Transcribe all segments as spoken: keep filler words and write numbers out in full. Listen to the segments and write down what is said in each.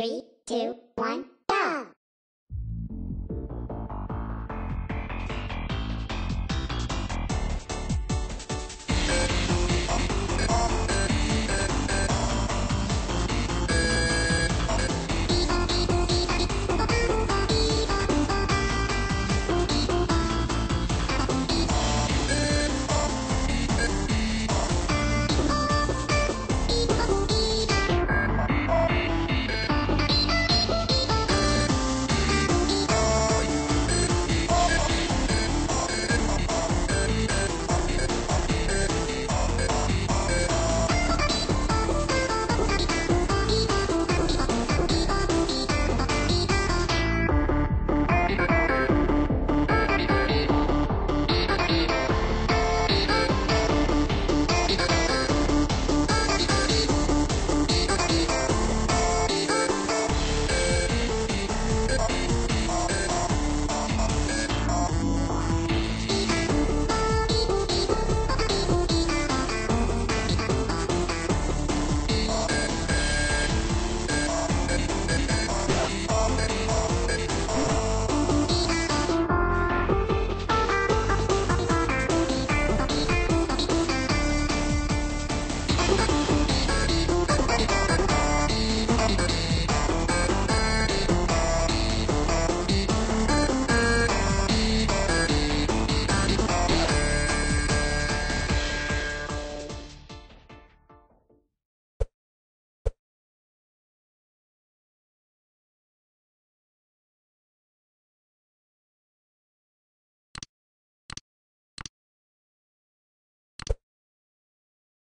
Three, two, one, go!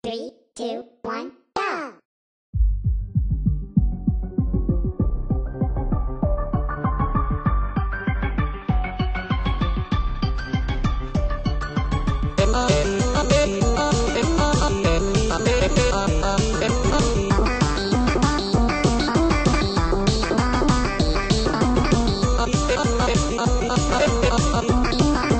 Three, two, one,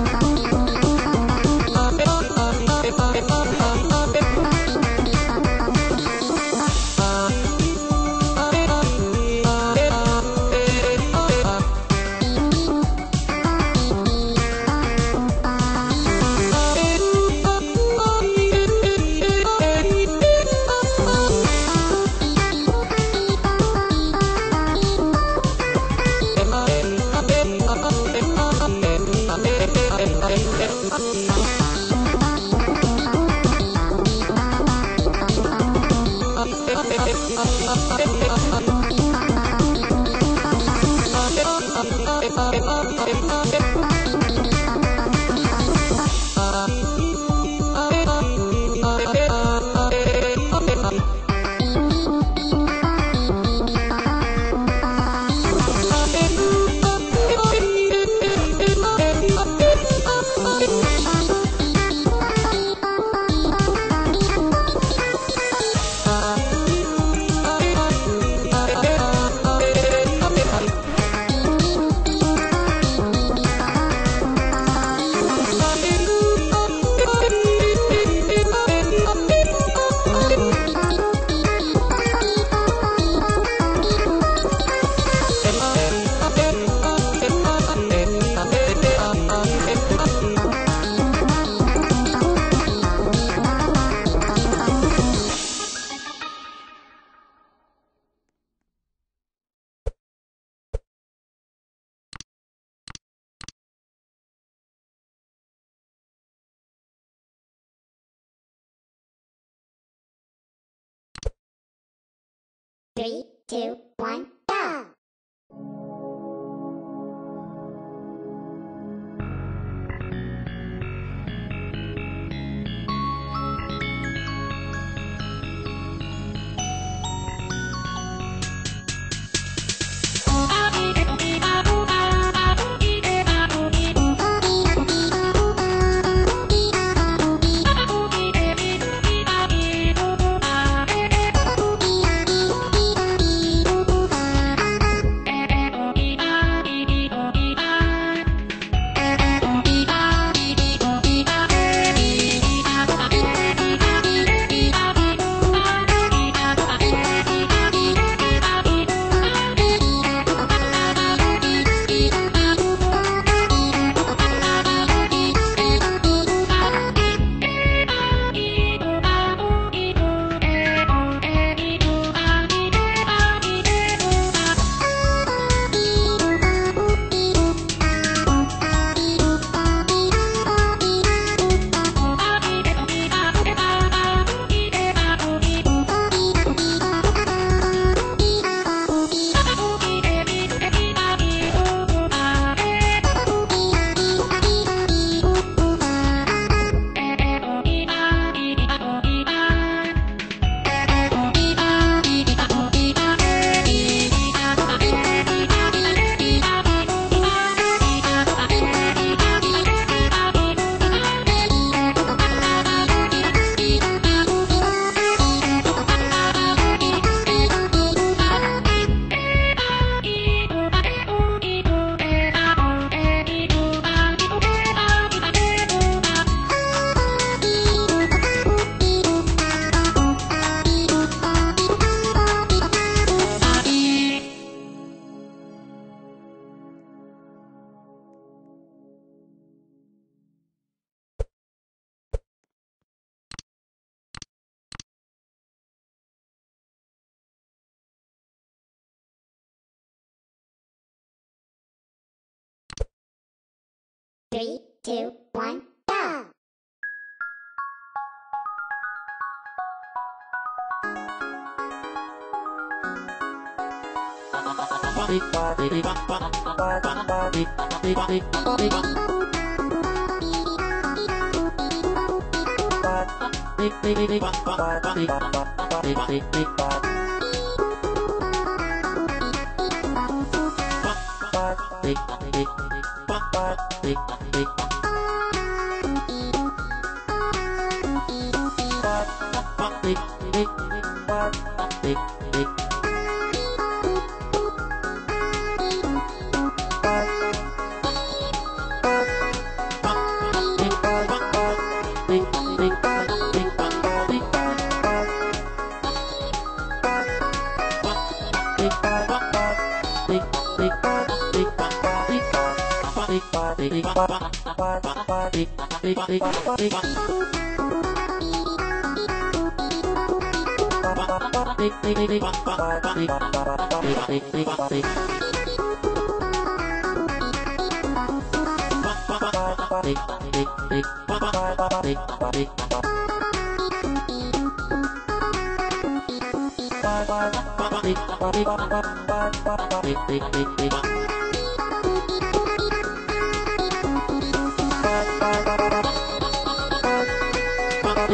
go! Three, two, one, go! Three, two, one, go! Big, big, Big bar, bar, bar, big, big, big, big, big, Big, big,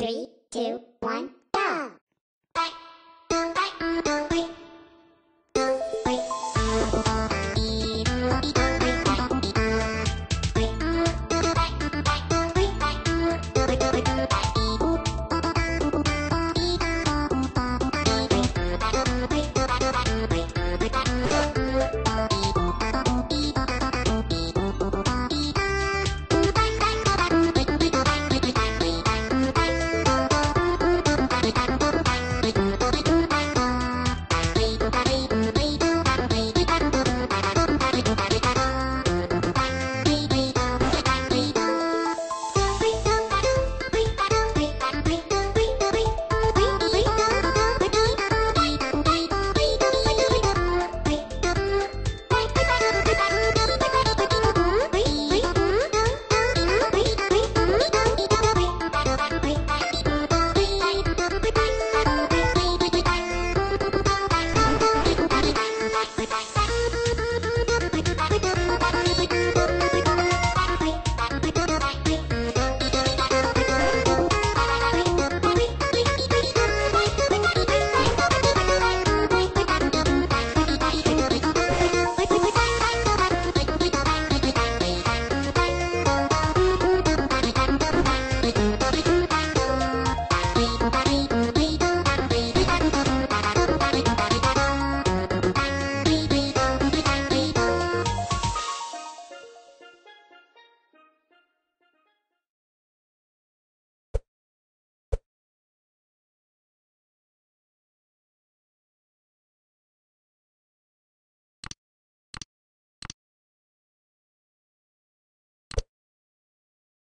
Three, two, one, go!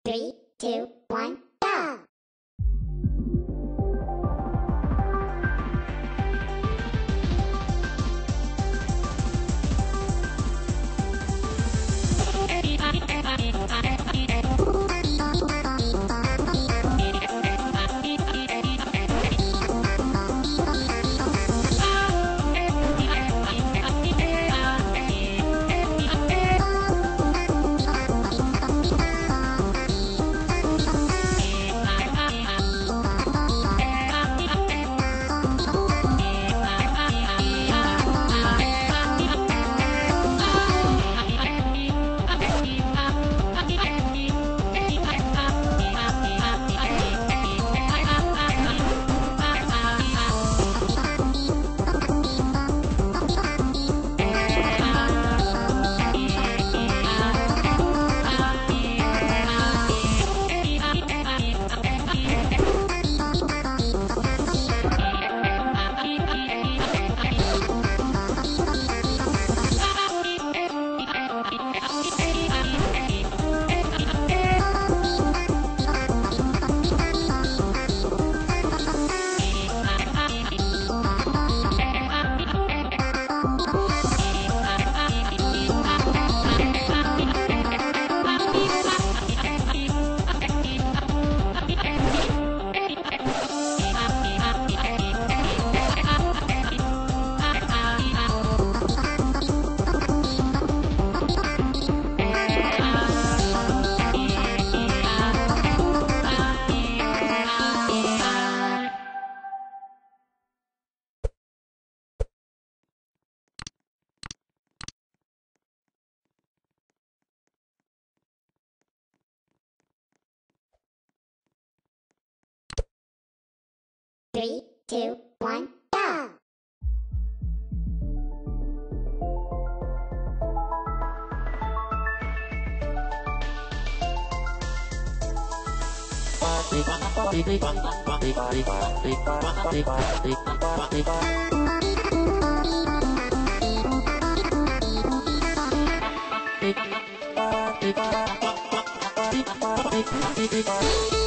Three, two, one, go! I two, one, go!